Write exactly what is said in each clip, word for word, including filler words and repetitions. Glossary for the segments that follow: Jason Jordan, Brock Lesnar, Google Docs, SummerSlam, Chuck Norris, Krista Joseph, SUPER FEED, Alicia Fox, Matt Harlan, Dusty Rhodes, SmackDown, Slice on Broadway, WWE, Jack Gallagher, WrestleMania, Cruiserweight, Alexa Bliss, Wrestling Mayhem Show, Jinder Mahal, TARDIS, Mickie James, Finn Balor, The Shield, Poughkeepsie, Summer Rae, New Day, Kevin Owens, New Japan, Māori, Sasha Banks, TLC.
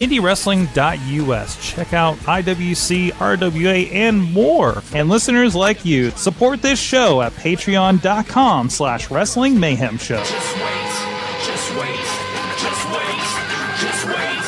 indie wrestling dot U S. Check out I W C, R W A, and more. And listeners like you, support this show at patreon dot com slash wrestling mayhem show. Just wait, just wait, just wait, just wait,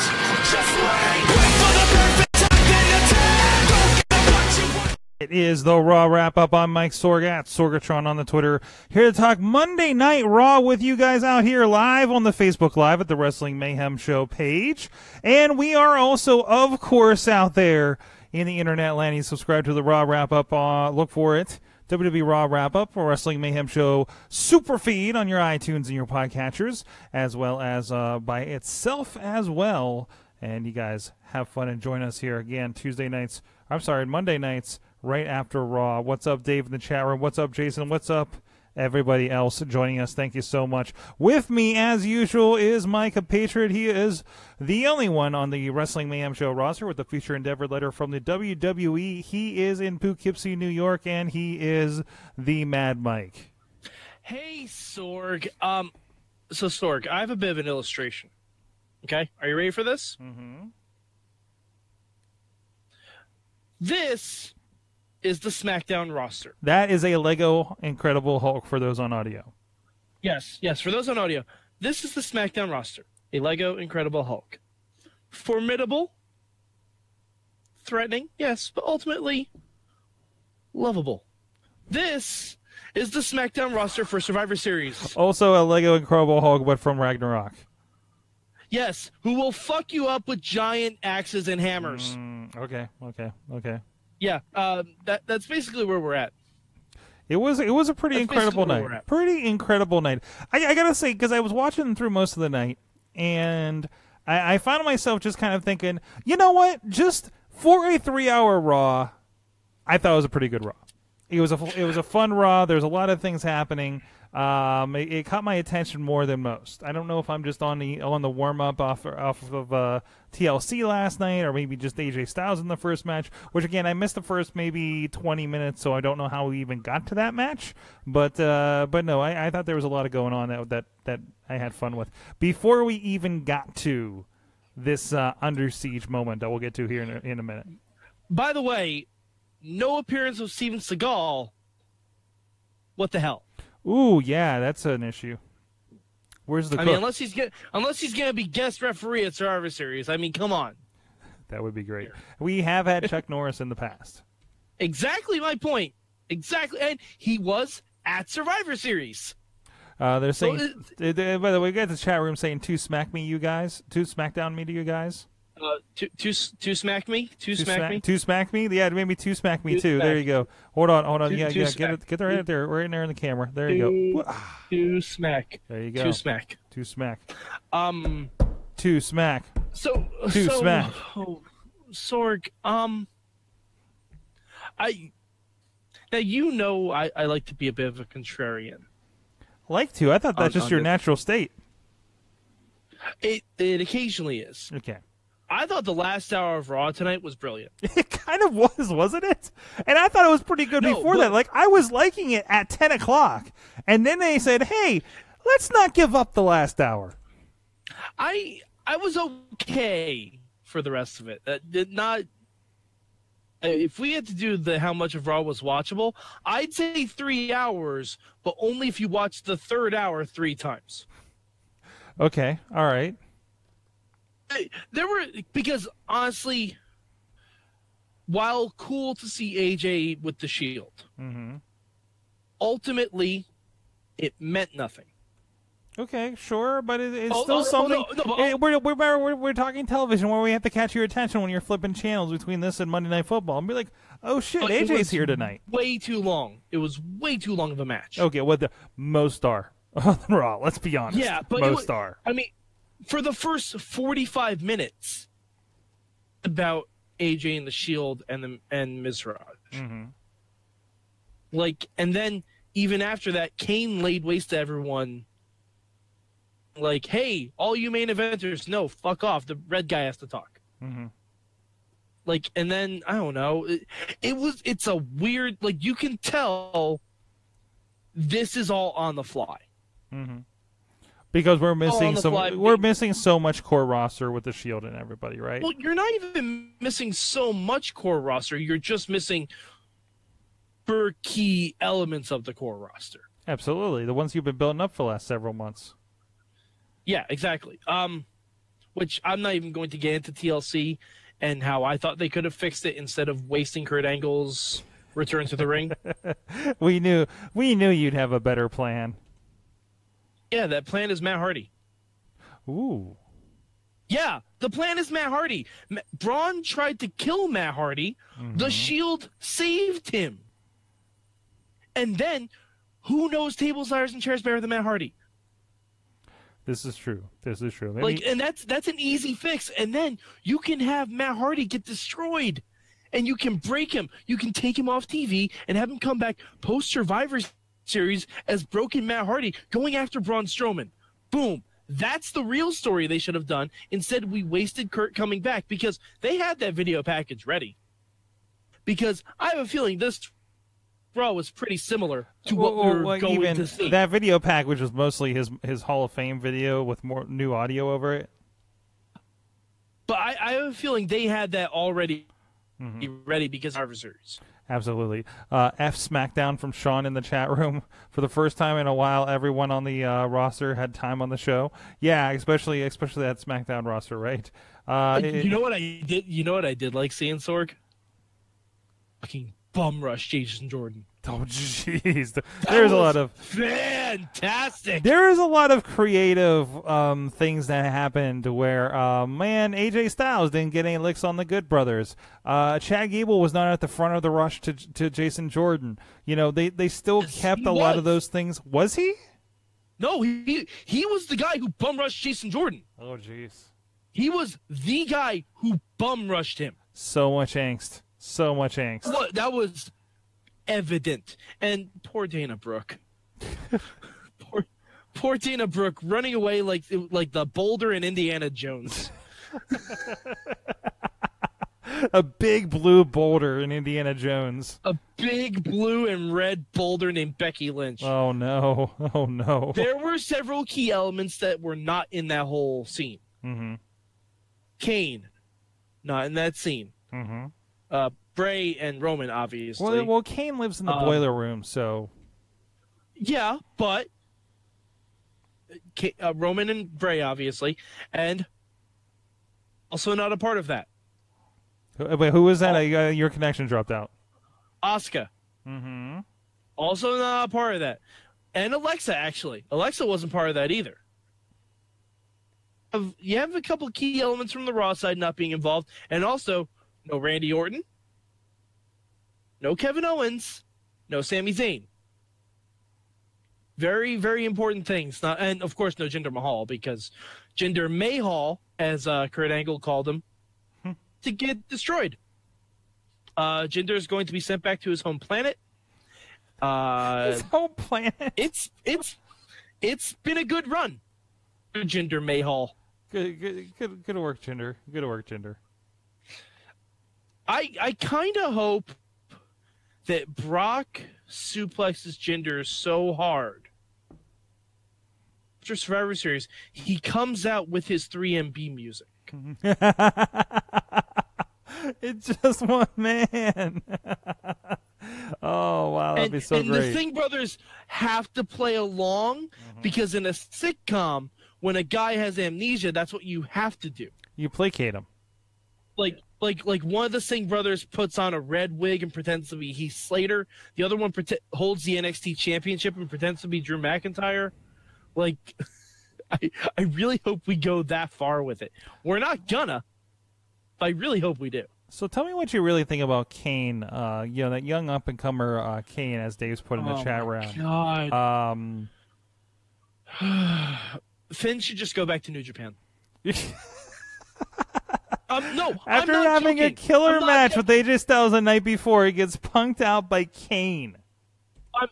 just wait. Wait for the perfect time and attack. Don't get what you want. It is the Raw Wrap-Up. I'm Mike Sorg at Sorgatron on the Twitter. Here to talk Monday Night Raw with you guys out here live on the Facebook Live at the Wrestling Mayhem Show page. And we are also, of course, out there in the internet land. You subscribe to the Raw Wrap-Up. Uh, look for it. W W E Raw Wrap-Up or Wrestling Mayhem Show Super Feed on your iTunes and your podcatchers, as well as uh, by itself as well. And you guys have fun and join us here again Tuesday nights. I'm sorry, Monday nights right after Raw. What's up, Dave, in the chat room? What's up, Jason? What's up, everybody else joining us? Thank you so much. With me, as usual, is Mike, a patriot. He is the only one on the Wrestling Mayhem Show roster with a future endeavor letter from the W W E. He is in Poughkeepsie, New York, and he is the Mad Mike. Hey, Sorg. Um, so, Sorg, I have a bit of an illustration. Okay? Are you ready for this? Mm-hmm. This is the SmackDown roster. That is a Lego Incredible Hulk for those on audio. Yes, yes, for those on audio. This is the SmackDown roster, a Lego Incredible Hulk. Formidable, threatening, yes, but ultimately lovable. This is the SmackDown roster for Survivor Series. Also a Lego Incredible Hulk, but from Ragnarok. Yes, who will fuck you up with giant axes and hammers. Mm, okay, okay, okay. Yeah, uh, that that's basically where we're at. It was it was a pretty that's incredible night. Pretty incredible night. I, I gotta say, because I was watching through most of the night, and I, I found myself just kind of thinking, you know what? Just for a three-hour Raw, I thought it was a pretty good Raw. It was a it was a fun Raw. There's a lot of things happening. Um, it, it caught my attention more than most. I don't know if I'm just on the on the warm up off off of uh, T L C last night, or maybe just A J Styles in the first match. Which again, I missed the first maybe twenty minutes, so I don't know how we even got to that match. But uh, but no, I, I thought there was a lot of going on that that that I had fun with before we even got to this uh, under siege moment that we'll get to here in a, in a minute. By the way, no appearance of Steven Seagal. What the hell? Ooh, yeah, that's an issue. Where's the? I cook? mean, unless he's get, unless he's gonna be guest referee at Survivor Series. I mean, come on. That would be great. We have had Chuck Norris in the past. Exactly my point. Exactly, and he was at Survivor Series. Uh, they're saying. So it, they, by the way, we got the chat room saying "to smack me, you guys." "To smackdown me to you guys." Uh, to to to smack me. To, to smack, smack me. To smack me. Yeah, maybe to smack me to too. Smack. There you go. Hold on, hold on. To, yeah, to yeah. Get it, get right there, right there in the camera. There to, you go. To smack. There you go. To smack. To smack. Um. To smack. So. To so, smack. Oh, Sorg. Um. I. Now you know I I like to be a bit of a contrarian. Like to? I thought that's on, just on your this. natural state. It it occasionally is. Okay. I thought the last hour of Raw tonight was brilliant. It kind of was, wasn't it? And I thought it was pretty good no, before but, that. Like, I was liking it at ten o'clock. And then they said, hey, let's not give up the last hour. I I was okay for the rest of it. Uh, did not. Uh, if we had to do the how much of Raw was watchable, I'd say three hours, but only if you watched the third hour three times. Okay, all right. There were, because honestly, while cool to see A J with the Shield, mm-hmm. ultimately it meant nothing. Okay, sure, but it, it's oh, still oh, something. Oh, no, no, oh. We're, we're, we're, we're talking television where we have to catch your attention when you're flipping channels between this and Monday Night Football and be like, oh shit, but A J's here tonight. Way too long. It was way too long of a match. Okay, what the most are on Raw? Let's be honest. Yeah, but most are. I mean. For the first forty-five minutes, about A J and the Shield and the, and Mizraj. Mm-hmm. Like, and then even after that, Kane laid waste to everyone. Like, hey, all you main eventers, no, fuck off. The red guy has to talk. Mm-hmm. Like, and then I don't know. It, it was. It's a weird. Like, you can tell. This is all on the fly. Mm-hmm. Because we're missing oh, some, we're missing so much core roster with the Shield and everybody, right? Well, you're not even missing so much core roster. You're just missing per key elements of the core roster. Absolutely, the ones you've been building up for the last several months. Yeah, exactly. Um, which I'm not even going to get into T L C and how I thought they could have fixed it instead of wasting Kurt Angle's return to the ring. We knew, we knew you'd have a better plan. Yeah, that plan is Matt Hardy. Ooh. Yeah, the plan is Matt Hardy. Ma- Braun tried to kill Matt Hardy. Mm-hmm. The Shield saved him. And then, who knows tables, ladders, and chairs better than Matt Hardy? This is true. This is true. Maybe... Like, and that's that's an easy fix. And then you can have Matt Hardy get destroyed, and you can break him. You can take him off T V and have him come back post Survivor Series as broken Matt Hardy going after Braun Strowman. Boom. That's the real story they should have done. Instead, we wasted Kurt coming back because they had that video package ready. Because I have a feeling this Raw was pretty similar to what well, we were well, going even to see. That video pack, which was mostly his his Hall of Fame video with more new audio over it. But I, I have a feeling they had that already mm-hmm. ready because Survivor Series. Absolutely. Uh, F SmackDown from Sean in the chat room. For the first time in a while, everyone on the uh, roster had time on the show. Yeah, especially especially that SmackDown roster, right? Uh, you it, know what I did? You know what I did like seeing Sorg? Fucking bum rush Jason Jordan. Oh, jeez. There's a lot of... Fantastic! There is a lot of creative um, things that happened where, uh, man, A J Styles didn't get any licks on the Good Brothers. Uh, Chad Gable was not at the front of the rush to to Jason Jordan. You know, they, they still yes, kept a was. lot of those things. Was he? No, he, he was the guy who bum-rushed Jason Jordan. Oh, jeez. He was the guy who bum-rushed him. So much angst. So much angst. Well, that was... evident. And poor Dana Brooke. poor, poor Dana Brooke running away like like the boulder in Indiana Jones. A big blue boulder in Indiana Jones. A big blue and red boulder named Becky Lynch. Oh, no. Oh, no. There were several key elements that were not in that whole scene. Mm-hmm. Kane, not in that scene. Mm-hmm. Uh, Bray and Roman, obviously. Well, well, Kane lives in the um, boiler room, so. Yeah, but uh, Roman and Bray, obviously, and also not a part of that. Wait, who was that? Uh, Your connection dropped out. Asuka. Mm-hmm. Also not a part of that, and Alexa actually. Alexa wasn't part of that either. You have a couple key elements from the Raw side not being involved, and also no Randy Orton. No Kevin Owens, no Sami Zayn. Very, very important things. Not, and, of course, no Jinder Mahal, because Jinder Mahal, as uh, Kurt Angle called him, hmm. to get destroyed. Uh, Jinder is going to be sent back to his home planet. Uh, his home planet? It's it's It's been a good run for Jinder Mahal. Good, good, good, good work, Jinder. Good work, Jinder. I, I kind of hope... that Brock suplexes Jinder so hard after Survivor Series, he comes out with his three M B music. It's just one man. Oh, wow, that'd and, be so and great. And the Singh Brothers have to play along mm-hmm. because in a sitcom, when a guy has amnesia, that's what you have to do. You placate him. Like... Like, like one of the Singh Brothers puts on a red wig and pretends to be Heath Slater. The other one pre- holds the N X T championship and pretends to be Drew McIntyre. Like, I, I really hope we go that far with it. We're not gonna, but I really hope we do. So tell me what you really think about Kane, uh, you know, that young up-and-comer uh, Kane, as Dave's put in the oh chat round. God. Um, Finn should just go back to New Japan. Um, no, after I'm not having joking. a killer match joking. with A J Styles the night before, he gets punked out by Kane. I'm,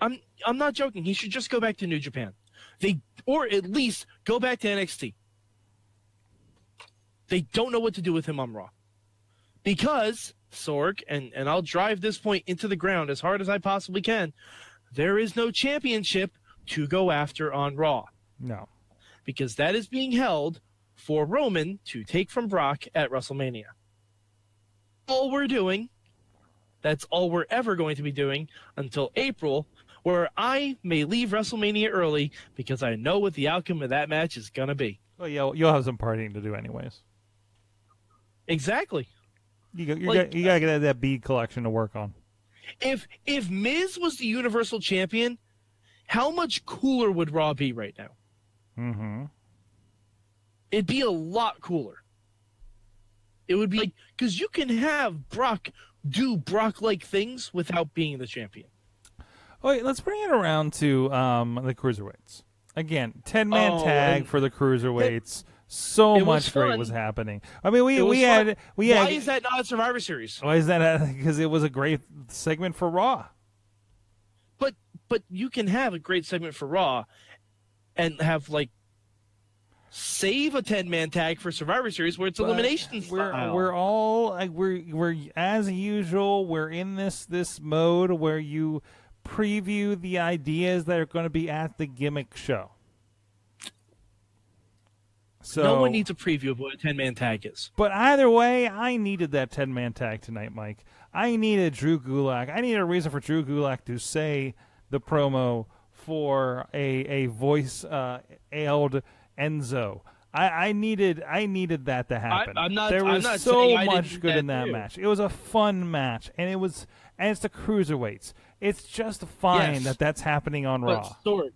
I'm, I'm not joking. He should just go back to New Japan, they or at least go back to N X T. They don't know what to do with him on Raw, because Sorg and and I'll drive this point into the ground as hard as I possibly can. There is no championship to go after on Raw. No. Because that is being held for Roman to take from Brock at WrestleMania. All we're doing, that's all we're ever going to be doing until April, where I may leave WrestleMania early because I know what the outcome of that match is going to be. Well, you'll, you'll have some partying to do anyways. Exactly. You got like, you got to get that bead collection to work on. If if Miz was the Universal Champion, how much cooler would Raw be right now? Mm-hmm. It'd be a lot cooler. It would be like, because you can have Brock do Brock-like things without being the champion. All right, let's bring it around to um, the cruiserweights. Again, ten man oh, tag for the cruiserweights. It, so it much great was happening. I mean, we we fun. had we had. Why is that not a Survivor Series? Why is that? Because it was a great segment for Raw. But but you can have a great segment for Raw, and have like save a ten man tag for Survivor Series where it's but elimination style. We're, we're all like, we're we're as usual. We're in this this mode where you preview the ideas that are going to be at the gimmick show. So no one needs a preview of what a ten man tag is. But either way, I needed that ten man tag tonight, Mike. I needed Drew Gulak. I needed a reason for Drew Gulak to say the promo for a a voice uh, ailed Enzo. I, I needed I needed that to happen. I, I'm not, there was I'm not so much good that in that too. match. It was a fun match, and it was and it's the cruiserweights. It's just fine yes, that that's happening on but Raw. Sorg,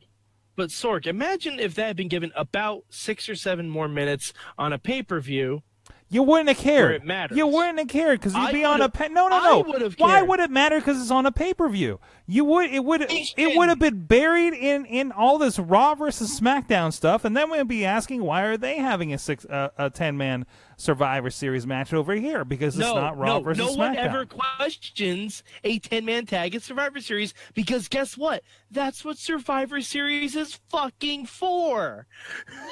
but Sorg, imagine if that had been given about six or seven more minutes on a pay-per-view. You wouldn't have cared. Where it matters. You wouldn't have cared because you'd be on a pay. No, no, no. Why would it matter? Because it's on a pay-per-view. You would. It would. It would have been buried in in all this Raw versus SmackDown stuff, and then we'd be asking why are they having a six uh, a ten man Survivor Series match over here because it's no, not Raw no, versus no SmackDown. No one ever questions a ten man tag at Survivor Series because guess what? That's what Survivor Series is fucking for.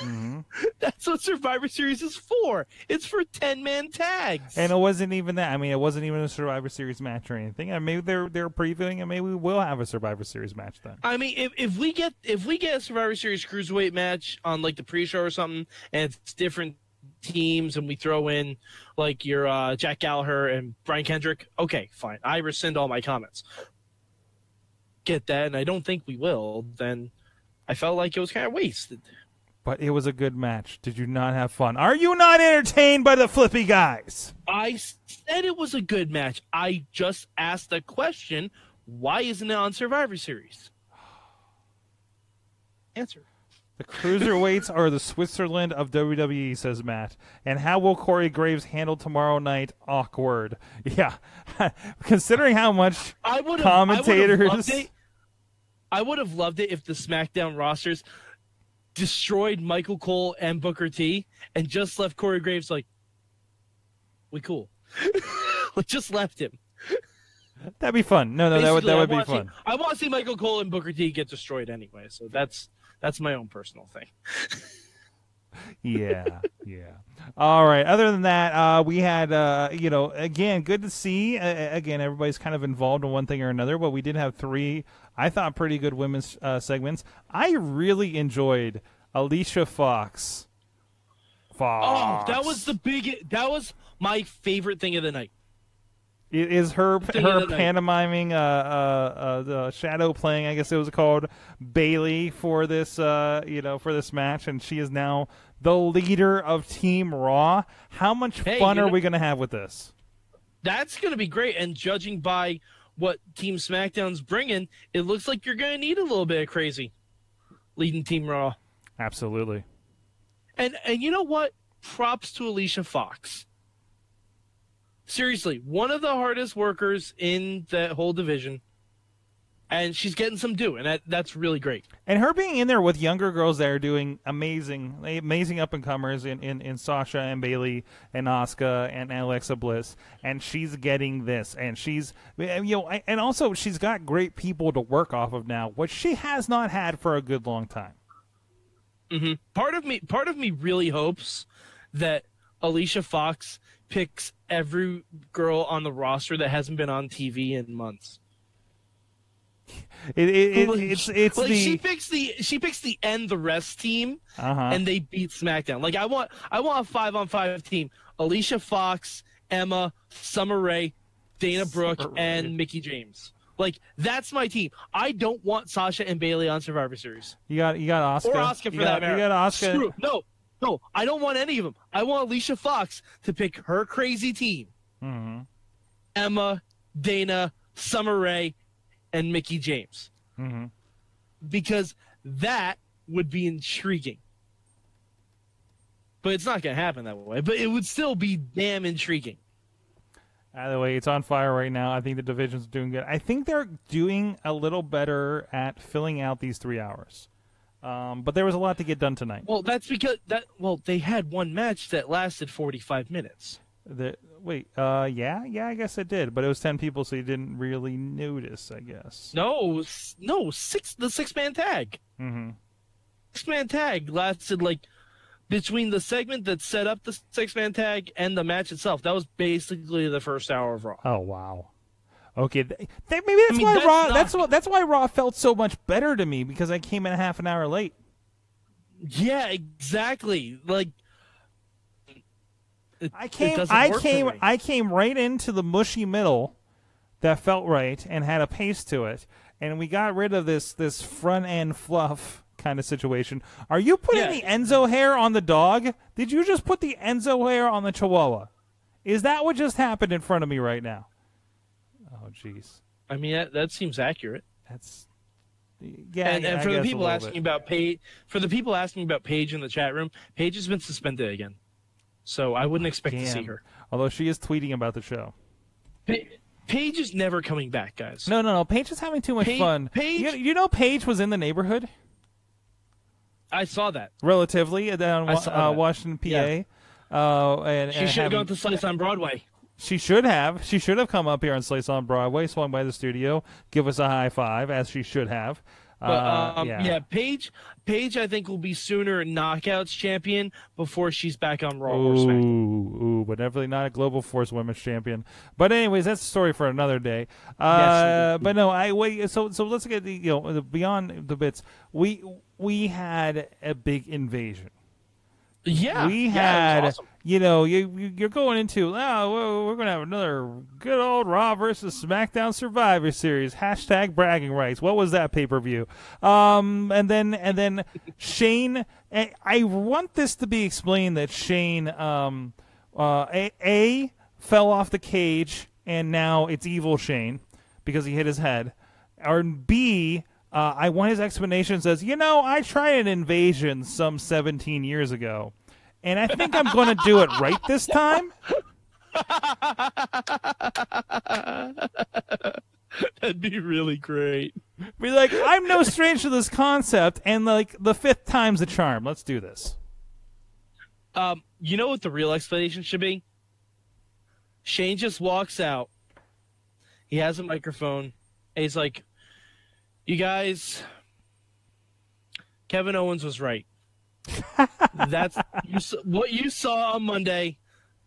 Mm-hmm. That's what Survivor Series is for. It's for ten man tags. And it wasn't even that. I mean, it wasn't even a Survivor Series match or anything. I mean, maybe they're they're previewing, and maybe we will have a Survivor Series match then. I mean, if if we get if we get a Survivor Series cruiserweight match on like the pre-show or something, and it's different teams, and we throw in like your uh, Jack Gallagher and Brian Kendrick. Okay, fine. I rescind all my comments. Get that, and I don't think we will. Then I felt like it was kind of wasted. But it was a good match. Did you not have fun? Are you not entertained by the flippy guys? I said it was a good match. I just asked the question, why isn't it on Survivor Series? Answer. The cruiserweights are the Switzerland of W W E, says Matt. And how will Corey Graves handle tomorrow night? Awkward. Yeah. Considering how much I commentators... I would have loved, loved it if the SmackDown rosters... destroyed Michael Cole and Booker T and just left Corey Graves like, we cool. Just left him. That'd be fun. No, no, Basically, that would that I would be fun. See, I want to see Michael Cole and Booker T get destroyed anyway, so that's that's my own personal thing. Yeah, yeah. All right. Other than that, uh, we had, uh, you know, again, good to see. Uh, again, everybody's kind of involved in one thing or another, but we did have three, I thought, pretty good women's uh, segments. I really enjoyed Alicia Fox. Fox. Oh, that was the big. That was my favorite thing of the night. It is her her pantomiming uh, uh, uh, the shadow playing, I guess it was called, Bayley for this uh, you know for this match, and she is now the leader of Team Raw. How much hey, fun are know, we going to have with this? That's going to be great, and judging by what Team SmackDown's bringing, it looks like you're going to need a little bit of crazy leading Team Raw. Absolutely. And and you know what? Props to Alicia Fox. Seriously, one of the hardest workers in that whole division, and she's getting some due, and that, that's really great. And her being in there with younger girls that are doing amazing, amazing up-and-comers in, in, in Sasha and Bayley and Asuka and Alexa Bliss, and she's getting this, and she's, you know, and also she's got great people to work off of now, which she has not had for a good long time. Mm-hmm. Part of me, part of me really hopes that Alicia Fox picks every girl on the roster that hasn't been on T V in months. It, it, it, it's it's like the... she picks the she picks the end the rest team, uh-huh. and they beat SmackDown. Like I want I want a five on five team: Alicia Fox, Emma, Summer Rae, Dana Brooke, Summer and Rae. Mickie James. Like that's my team. I don't want Sasha and Bayley on Survivor Series. You got you got Asuka or Asuka for you that got, matter. You got Asuka. Screw, no, no, I don't want any of them. I want Alicia Fox to pick her crazy team: mm-hmm. Emma, Dana, Summer Rae, and Mickie James, mm-hmm. because that would be intriguing. But it's not going to happen that way. But it would still be damn intriguing. Either way, it's on fire right now. I think the division's doing good. I think they're doing a little better at filling out these three hours. Um, but there was a lot to get done tonight. Well, that's because that. Well, they had one match that lasted forty-five minutes. The, wait, uh, yeah, yeah, I guess it did, but it was ten people, so you didn't really notice, I guess. No, no, six. The six-man tag. Mm-hmm. Six-man tag lasted like between the segment that set up the six-man tag and the match itself. That was basically the first hour of Raw. Oh wow. Okay, they, they, maybe that's I mean, why that's Raw. Not... That's what. That's why Raw felt so much better to me because I came in a half an hour late. Yeah, exactly. Like. It, I came, I came, I came right into the mushy middle that felt right and had a pace to it, and we got rid of this this front end fluff kind of situation. Are you putting yeah. the Enzo hair on the dog? Did you just put the Enzo hair on the Chihuahua? Is that what just happened in front of me right now? Oh, jeez. I mean, that, that seems accurate. That's yeah. And, yeah, and for I the people asking bit. about Paige, for the people asking about Paige in the chat room, Paige has been suspended again. So I wouldn't expect Damn. to see her. Although she is tweeting about the show. Pa Paige is never coming back, guys. No, no, no. Paige is having too much pa fun. Paige... You, you know Paige was in the neighborhood? I saw that. Relatively, down uh, that. Washington, P A. Yeah. Uh, and, she and should having... have gone to Slice on Broadway. She should have. She should have come up here on Slice on Broadway, swung by the studio, give us a high five, as she should have. But, um, uh, yeah. yeah, Paige, Paige, I think, will be sooner Knockouts champion before she's back on Raw or SmackDown. Ooh, ooh, but definitely not a Global Force Women's champion. But anyways, that's a story for another day. Uh, yes, but no, I wait. So, so let's get the, you know, the, beyond the bits. We we had a big invasion. Yeah, we had. Yeah, it was awesome. You know, you, you're going into, oh, we're going to have another good old Raw versus SmackDown Survivor Series. Hashtag bragging rights. What was that pay-per-view? Um, and then and then Shane, I, I want this to be explained that Shane, um, uh, a, a, fell off the cage, and now it's evil Shane because he hit his head. Or B, uh, I want his explanation says, you know, I tried an invasion some seventeen years ago. And I think I'm going to do it right this time. That'd be really great. Be like, I'm no stranger to this concept, and like the fifth time's the charm. Let's do this. Um, you know what the real explanation should be? Shane just walks out. He has a microphone. And he's like, "You guys, Kevin Owens was right." That's you, what you saw on Monday.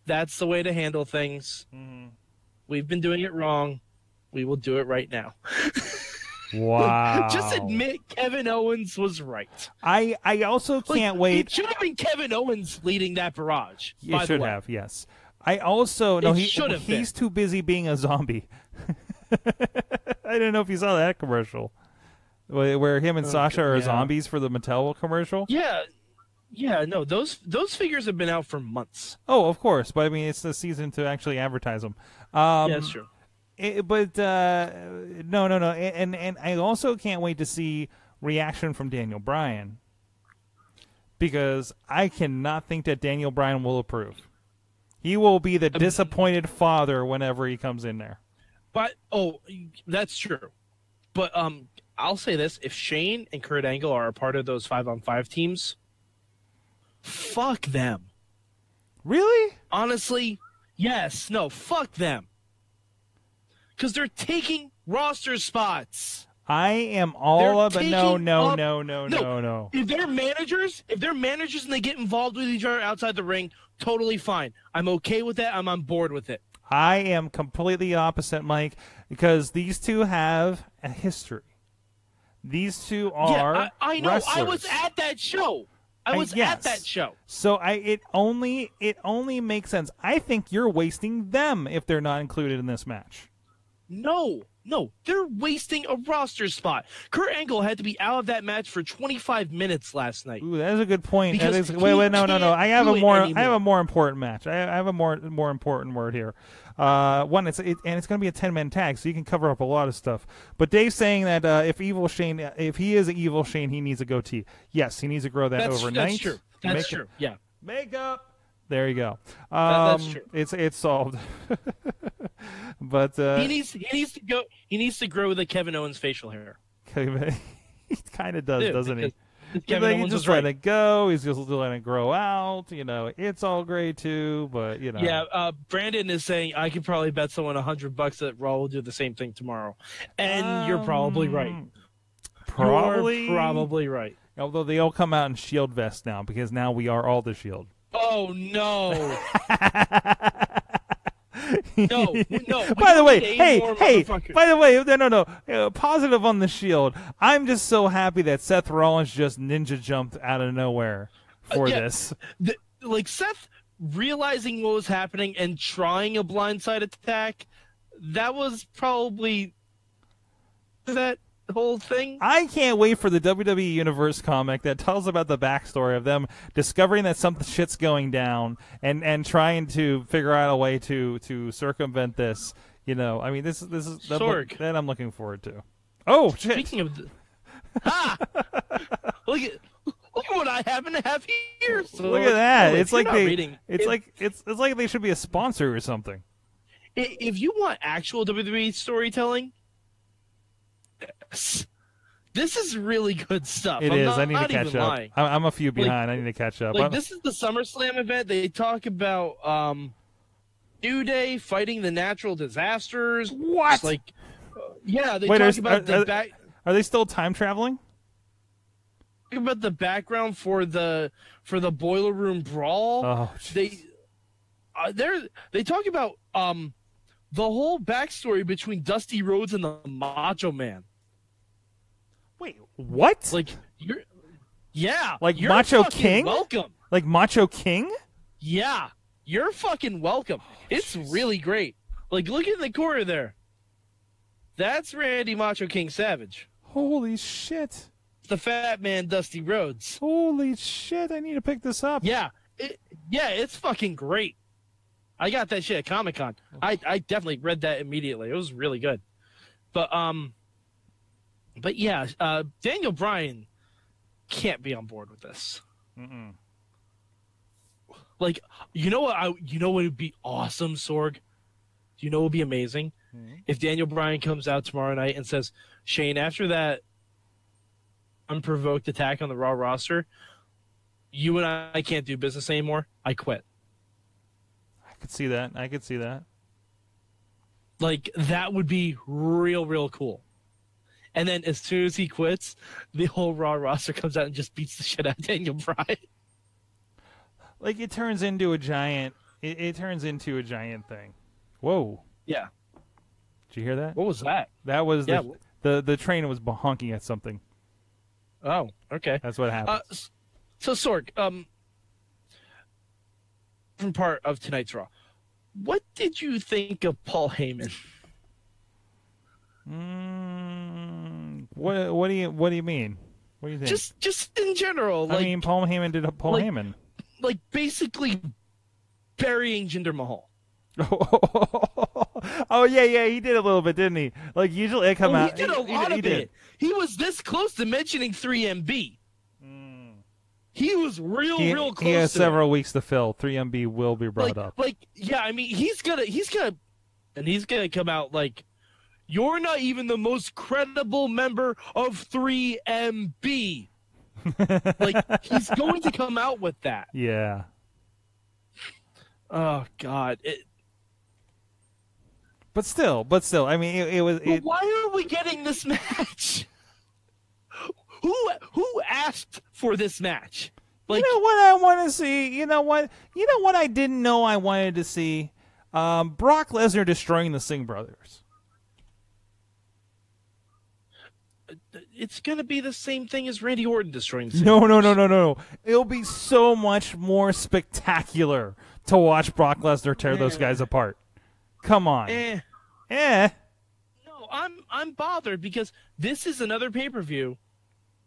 That's the way to handle things. Mm. We've been doing it wrong. We will do it right now. Wow. Just admit Kevin Owens was right. I, I also can't like, wait. It should have been Kevin Owens leading that barrage. It should have, yes. I also, no, he, he's been. too busy being a zombie. I didn't know if you saw that commercial where him and oh, Sasha are yeah. zombies for the Mattel commercial. Yeah. Yeah, no, those those figures have been out for months. Oh, of course, but I mean, it's the season to actually advertise them. Um, yeah, that's true. It, but uh, no, no, no, and and I also can't wait to see reaction from Daniel Bryan because I cannot think that Daniel Bryan will approve. He will be the disappointed father whenever he comes in there. But oh, that's true. But um, I'll say this: if Shane and Kurt Angle are a part of those five on five teams. Fuck them. Really? Honestly, yes. No, fuck them. Because they're taking roster spots. I am all up. No, no, no, no, no, no. If they're managers, if they're managers and they get involved with each other outside the ring, totally fine. I'm okay with that. I'm on board with it. I am completely opposite, Mike, because these two have a history. These two are yeah, I, I know. Wrestlers. I was at that show. I was I, yes. at that show. So I it only it only makes sense. I think you're wasting them if they're not included in this match. No, no. They're wasting a roster spot. Kurt Angle had to be out of that match for twenty-five minutes last night. Ooh, that is a good point. That is, wait, wait, no, no, no. I have a more anymore. I have a more important match. I have a more more important word here. Uh, one, it's it, and it's going to be a ten-man tag, so you can cover up a lot of stuff. But Dave's saying that uh, if evil Shane, if he is an evil Shane, he needs a goatee. Yes, he needs to grow that that's, overnight. That's true. That's Make true. It. Yeah. Makeup. There you go. Um, that, that's true. It's it's solved. But uh, he needs he needs to go. He needs to grow the Kevin Owens facial hair. He kind of does, Dude, doesn't he? Like, he's just letting it go. He's just letting it grow out. You know, it's all great too, but you know. Yeah, uh, Brandon is saying I could probably bet someone a hundred bucks that Raw will do the same thing tomorrow, and um, you're probably right. Probably, you're probably right. Although they all come out in Shield vests now because now we are all the Shield. Oh no! no, no. By the way, hey, hey. By the way, no, no, no. Uh, positive on the Shield. I'm just so happy that Seth Rollins just ninja jumped out of nowhere for uh, yeah. this. The, like Seth realizing what was happening and trying a blindside attack. That was probably that whole thing. I can't wait for the W W E Universe comic that tells about the backstory of them discovering that some shit's going down and and trying to figure out a way to to circumvent this. You know, I mean, this is this is Sorg. That I'm looking forward to. Oh shit! Speaking of, the... ah, look at look at what I happen to have here. So look at that! Well, it's like they, reading, it's if... like it's it's like they should be a sponsor or something. If you want actual W W E storytelling. This is really good stuff. It I'm is. Not, I need to catch up. Lying. I'm a few behind. Like, I need to catch up. Like, this is the SummerSlam event. They talk about um, New Day fighting the natural disasters. What? Like, uh, yeah. They Wait, talk are, about are, the are, back... are they still time traveling? Talk about the background for the for the boiler room brawl. Oh, geez. They uh, they they talk about um. the whole backstory between Dusty Rhodes and the Macho Man. Wait, what? Like you're, yeah, like you're Macho King. Welcome, like Macho King. Yeah, you're fucking welcome. Oh, it's geez. really great. Like look in the corner there. That's Randy Macho King Savage. Holy shit! The fat man Dusty Rhodes. Holy shit! I need to pick this up. Yeah, it, yeah, it's fucking great. I got that shit at Comic-Con. I, I definitely read that immediately. It was really good. But um but yeah, uh Daniel Bryan can't be on board with this. Mm-mm. Like, you know what I you know what would be awesome, Sorg? You know what would be amazing? Mm-hmm. If Daniel Bryan comes out tomorrow night and says, "Shane, after that unprovoked attack on the Raw roster, you and I can't do business anymore. I quit." I could see that. I could see that. Like, that would be real, real cool. And then as soon as he quits, the whole Raw roster comes out and just beats the shit out of Daniel Bryan. Like, it turns into a giant... It, it turns into a giant thing. Whoa. Yeah. Did you hear that? What was that? That was... Yeah. The, the, the train was honking at something. Oh, okay. That's what happened. Uh, so, Sorg, um... different part of tonight's Raw. What did you think of Paul Heyman? Mm, what What do you What do you mean? What do you think? Just Just in general. I like, mean, Paul Heyman did a Paul like, Heyman, like basically burying Jinder Mahal. Oh yeah, yeah, he did a little bit, didn't he? Like usually I come oh, out. He did a he, lot he, of he it. He was this close to mentioning three M B. He was real, he, real close. He has to several it. weeks to fill. three M B will be brought like, up. Like, yeah, I mean, he's gonna, he's gonna, and he's gonna come out like, "You're not even the most credible member of three M B." Like, he's going to come out with that. Yeah. Oh God. It, but still, but still, I mean, it, it was. It, why are we getting this match? Who who asked for this match? Like, you know what I want to see. You know what? You know what I didn't know I wanted to see. Um, Brock Lesnar destroying the Singh Brothers. It's going to be the same thing as Randy Orton destroying the Singh Brothers. No, no, no, no, no. It'll be so much more spectacular to watch Brock Lesnar tear eh. those guys apart. Come on. Eh. Eh. No, I'm, I'm bothered because this is another pay-per-view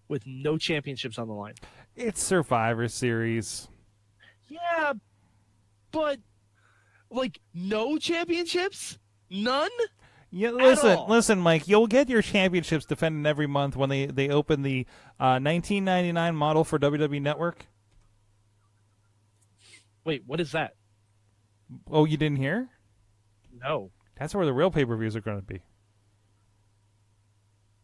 with no championships on the line. It's Survivor Series. Yeah, but, like, no championships? None? Yeah, listen, listen, Mike, you'll get your championships defended every month when they, they open the uh, nineteen ninety-nine model for W W E Network. Wait, what is that? Oh, you didn't hear? No. That's where the real pay-per-views are going to be.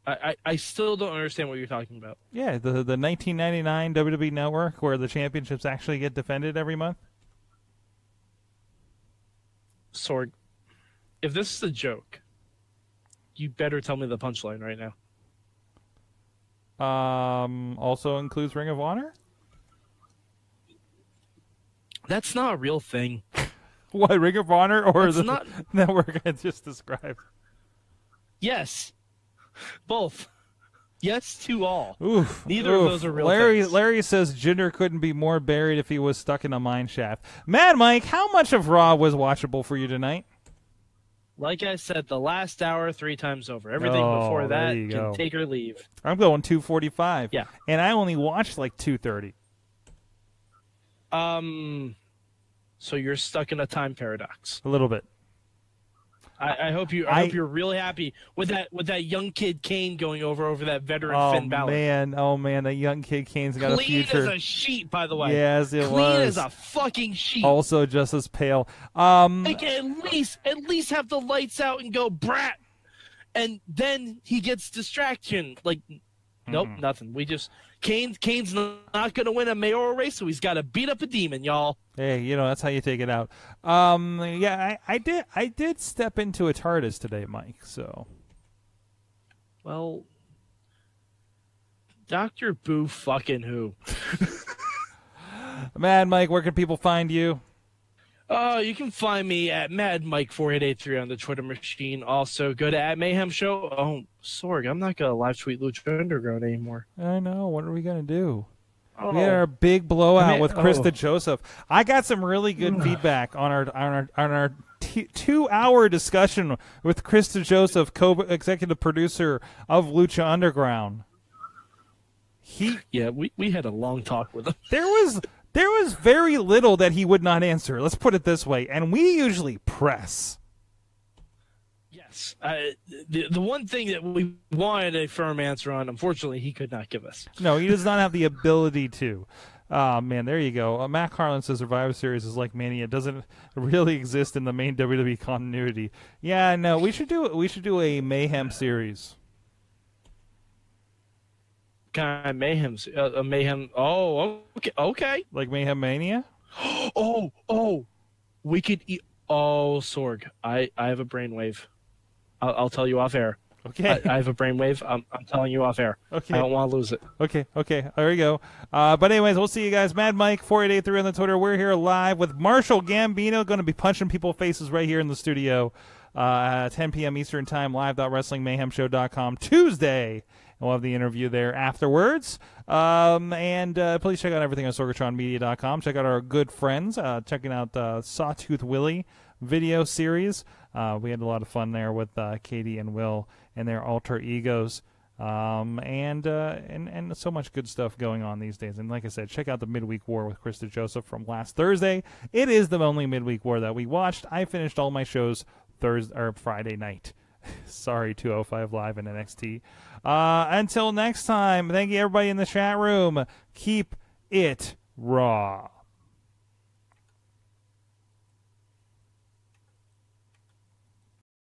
I, I still don't understand what you're talking about. Yeah, the the nineteen ninety-nine W W E Network where the championships actually get defended every month. Sorg, if this is a joke, you better tell me the punchline right now. Um, also includes Ring of Honor? That's not a real thing. What, Ring of Honor or That's the not... network I just described? Yes. Both. Yes to all. Oof, Neither oof. of those are real Larry, things. Larry says Jinder couldn't be more buried if he was stuck in a mine shaft. Mad Mike, how much of Raw was watchable for you tonight? Like I said, the last hour three times over. Everything oh, before that can go. take or leave. I'm going two forty-five. Yeah. And I only watched like two thirty. Um, so you're stuck in a time paradox. A little bit. I, I hope you. I, I hope you're really happy with that. With that young kid Kane going over over that veteran oh, Finn Balor. Oh man, oh man, that young kid Kane's got Clean a future. Clean as a sheet, by the way. Yes, it Clean was. Clean as a fucking sheet. Also, just as pale. Um, like, at least, at least have the lights out and go brat, and then he gets distraction. Like, nope, mm. nothing. We just Kane. Kane's not gonna win a mayoral race, so he's got to beat up a demon, y'all. Hey, you know, that's how you take it out. Um, yeah, I, I did I did step into a TARDIS today, Mike, so. Well, Doctor Boo fucking who. Mad Mike, where can people find you? Oh, uh, you can find me at Mad Mike four eight eight three on the Twitter machine. Also, go to at Mayhem Show. Oh, sorry, I'm not going to live tweet Lucha Underground anymore. I know. What are we going to do? Oh. We had our big blowout I mean, with Krista oh. Joseph. I got some really good feedback on our on our on our t two hour discussion with Krista Joseph, co-executive producer of Lucha Underground. He yeah, we we had a long talk with him. There was there was very little that he would not answer. Let's put it this way, and we usually press. Uh, the, the one thing that we wanted a firm answer on, unfortunately, he could not give us. No, he does not have the ability to. Uh, man, there you go. Uh, Matt Harlan says Survivor Series is like Mania. It doesn't really exist in the main W W E continuity. Yeah, no, we should do we should do a Mayhem series. Kind of Mayhem, uh, a Mayhem. Oh, okay, okay. Like Mayhem Mania. oh, oh, we could. E oh, Sorg, I I have a brainwave. I'll, I'll tell you off air. Okay. I, I have a brainwave. I'm, I'm telling you off air. Okay. I don't want to lose it. Okay. Okay. There you go. Uh, but anyways, we'll see you guys. Mad Mike four eight eight three on the Twitter. We're here live with Marshall Gambino, going to be punching people faces right here in the studio, uh, ten P M Eastern Time. live dot wrestling mayhem show dot com Tuesday. We'll have the interview there afterwards. Um, and uh, please check out everything on sorgatron media dot com. Check out our good friends. Uh, checking out uh, Sawtooth Willie video series. Uh, we had a lot of fun there with uh, Katie and Will and their alter egos, um, and uh, and and so much good stuff going on these days. And like I said, check out the Midweek War with Krista Joseph from last Thursday. It is the only Midweek War that we watched. I finished all my shows Thursday or Friday night. Sorry, two oh five Live and N X T. Uh, until next time, thank you everybody in the chat room. Keep it raw.